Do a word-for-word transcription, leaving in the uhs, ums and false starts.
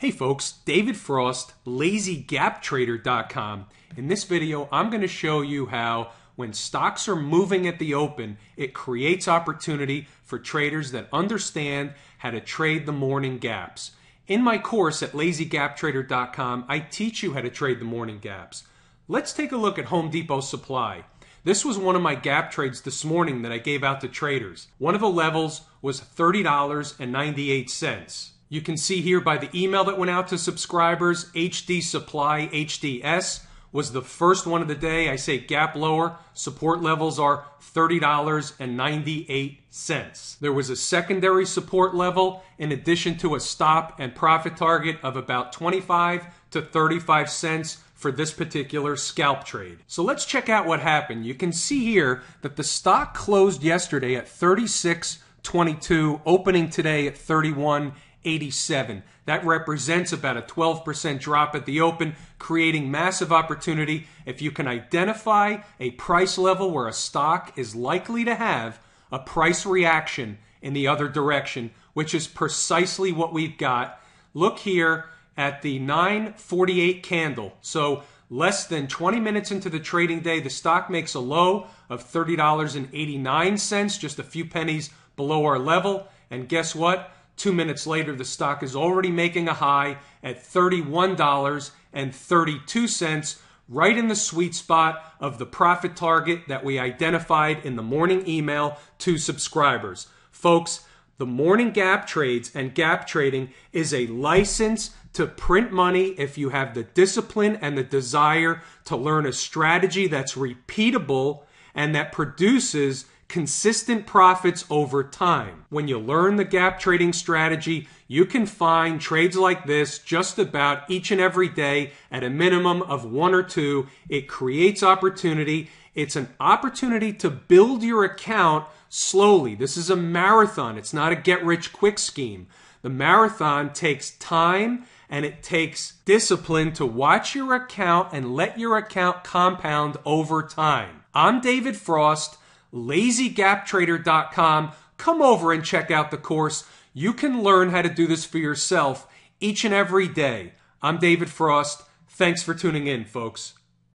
Hey folks, David Frost, Lazy Gap Trader dot com. In this video, I'm going to show you how when stocks are moving at the open, it creates opportunity for traders that understand how to trade the morning gaps. In my course at Lazy Gap Trader dot com, I teach you how to trade the morning gaps. Let's take a look at Home Depot Supply. This was one of my gap trades this morning that I gave out to traders. One of the levels was thirty dollars and ninety-eight cents. You can see here by the email that went out to subscribers, H D Supply, H D S, was the first one of the day. I say gap lower. Support levels are thirty dollars and ninety-eight cents. There was a secondary support level in addition to a stop and profit target of about twenty-five to thirty-five cents for this particular scalp trade. So let's check out what happened. You can see here that the stock closed yesterday at thirty-six twenty-two, opening today at thirty-one eighty-seven. That represents about a twelve percent drop at the open, creating massive opportunity. If you can identify a price level where a stock is likely to have a price reaction in the other direction, which is precisely what we've got. Look here at the nine forty-eight candle. So less than twenty minutes into the trading day, the stock makes a low of thirty dollars and eighty-nine cents, just a few pennies below our level. And guess what? Two minutes later, the stock is already making a high at thirty-one dollars and thirty-two cents, right in the sweet spot of the profit target that we identified in the morning email to subscribers. Folks, the morning gap trades and gap trading is a license to print money if you have the discipline and the desire to learn a strategy that's repeatable and that produces consistent profits over time. When you learn the gap trading strategy, you can find trades like this just about each and every day at a minimum of one or two. It creates opportunity. It's an opportunity to build your account slowly. This is a marathon. It's not a get-rich-quick scheme. The marathon takes time and it takes discipline to watch your account and let your account compound over time. I'm David Frost, Lazy Gap Trader dot com. Come over and check out the course. You can learn how to do this for yourself each and every day. I'm David Frost. Thanks for tuning in, folks.